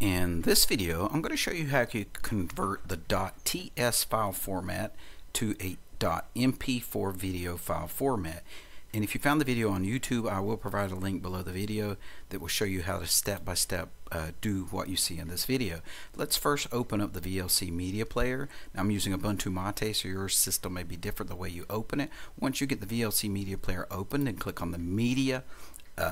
In this video, I'm going to show you how you convert the .ts file format to a .mp4 video file format. And if you found the video on YouTube, I will provide a link below the video that will show you how to step-by-step do what you see in this video. Let's first open up the VLC media player. Now, I'm using Ubuntu Mate, so your system may be different the way you open it. Once you get the VLC media player open, then click on the media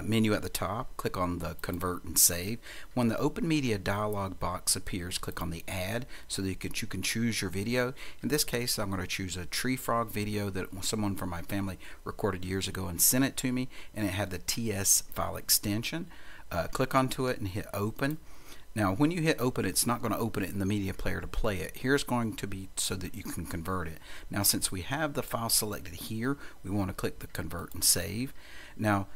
menu at the top, click on the convert and save. When the open media dialog box appears, click on the add so that you can choose your video. In this case, I'm going to choose a tree frog video that someone from my family recorded years ago and sent it to me, and it had the TS file extension. Click onto it and hit open. Now, when you hit open, it's not going to open it in the media player to play it. Here's going to be so that you can convert it. Now, since we have the file selected here, we want to click the convert and save. Now,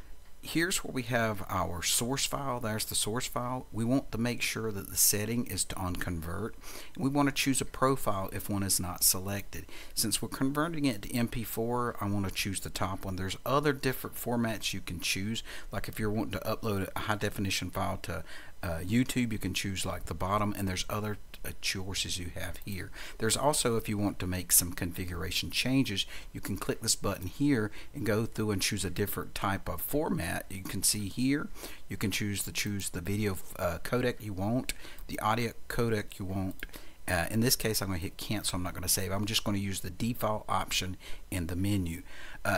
here's where we have our source file. There's the source file. We want to make sure that the setting is on convert. We want to choose a profile if one is not selected. Since we're converting it to MP4, I want to choose the top one. There's other different formats you can choose. Like if you're wanting to upload a high definition file to YouTube, you can choose like the bottom, and there's other choices you have here. There's also, if you want to make some configuration changes, you can click this button here and go through and choose a different type of format. You can see here you can choose the video codec you want, the audio codec you want. In this case, I'm going to hit cancel. I'm not going to save. I'm just going to use the default option in the menu.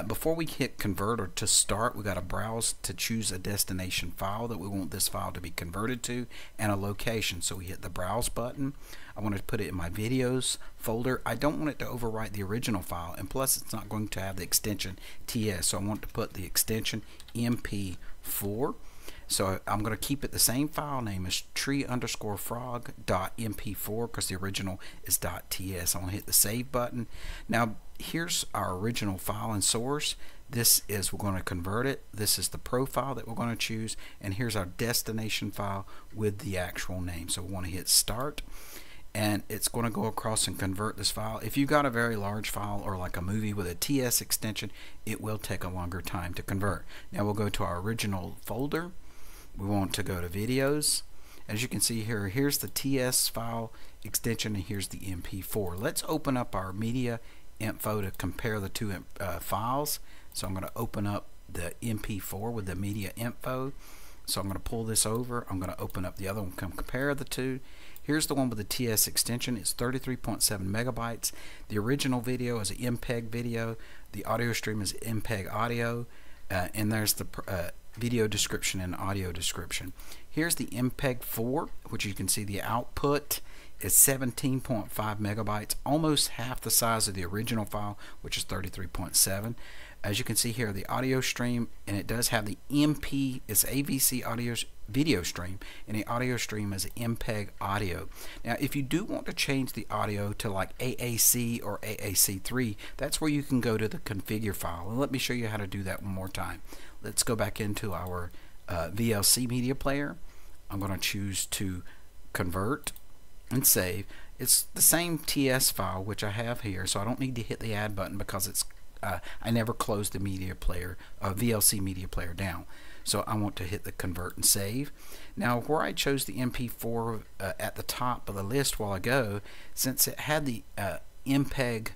Before we hit convert or to start, we got to browse to choose a destination file that we want this file to be converted to and a location. So we hit the browse button. I want to put it in my videos folder. I don't want it to overwrite the original file, and plus it's not going to have the extension TS. So I want to put the extension MP4. So I'm going to keep it the same file name as tree_frog.mp4 because the original is .ts. I'm going to hit the save button. Now here's our original file and source. This is, we're going to convert it. This is the profile that we're going to choose, and here's our destination file with the actual name. So we want to hit start, and it's going to go across and convert this file. If you've got a very large file or like a movie with a TS extension, it will take a longer time to convert. Now we'll go to our original folder. We want to go to videos. As you can see here, here's the TS file extension and here's the MP4. Let's open up our media info to compare the two files. So I'm going to open up the MP4 with the media info. So I'm going to pull this over. I'm going to open up the other one, compare the two. Here's the one with the TS extension. It's 33.7 megabytes. The original video is an MPEG video. The audio stream is MPEG audio. And there's the video description and audio description. Here's the MPEG-4, which you can see the output is 17.5 megabytes, almost half the size of the original file, which is 33.7. As you can see here, the audio stream, and it does have the it's AVC audio video stream, and the audio stream is MPEG audio. Now, if you do want to change the audio to like AAC or AAC3, that's where you can go to the configure file. And let me show you how to do that one more time. Let's go back into our VLC media player. I'm going to choose to convert and save. It's the same TS file which I have here, so I don't need to hit the add button because it's I never closed the media player, VLC media player down. So I want to hit the convert and save. Now, where I chose the MP4 at the top of the list while ago, since it had the MPEG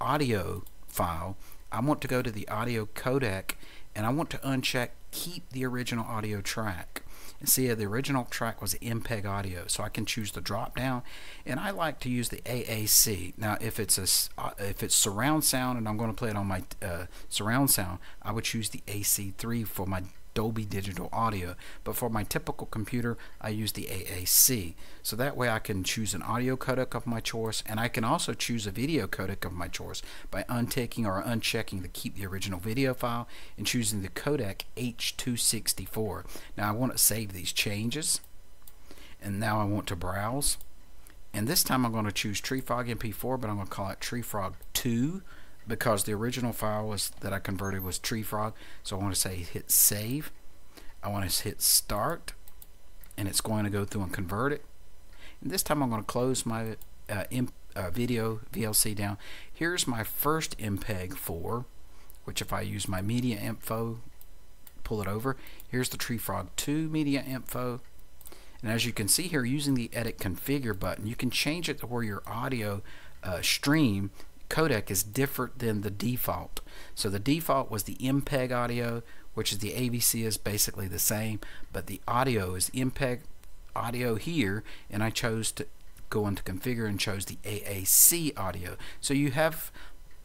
audio file, I want to go to the audio codec, and I want to uncheck keep the original audio track. And see, the original track was MPEG audio, so I can choose the drop down, and I like to use the AAC. Now if it's surround sound and I'm going to play it on my surround sound, I would choose the AC3 for my Dolby Digital Audio, but for my typical computer I use the AAC. So that way I can choose an audio codec of my choice, and I can also choose a video codec of my choice by untaking or unchecking the keep the original video file and choosing the codec H264. Now I want to save these changes, and now I want to browse, and this time I'm going to choose Tree Frog MP4, but I'm going to call it Tree Frog 2 because the original file that I converted was Tree Frog. So I want to say hit save. I want to hit start, and it's going to go through and convert it. And this time I'm going to close my video VLC down. Here's my first MPEG-4, which if I use my media info, pull it over, here's the Tree Frog 2 media info, And as you can see here, using the edit configure button, you can change it to where your audio stream codec is different than the default. So the default was the MPEG audio, which is the AVC is basically the same, but the audio is MPEG audio here, and I chose to go into configure and chose the AAC audio. So you have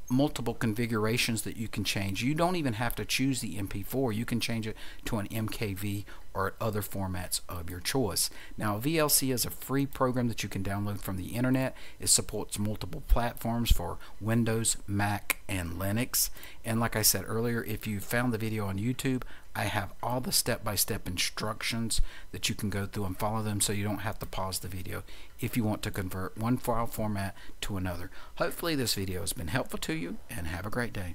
multiple configurations that you can change. You don't even have to choose the MP4. You can change it to an MKV or other formats of your choice. Now, VLC is a free program that you can download from the internet. It supports multiple platforms for Windows, Mac, and Linux. And like I said earlier, if you found the video on YouTube, I have all the step-by-step instructions that you can go through and follow them, so you don't have to pause the video if you want to convert one file format to another. Hopefully this video has been helpful to you, and have a great day.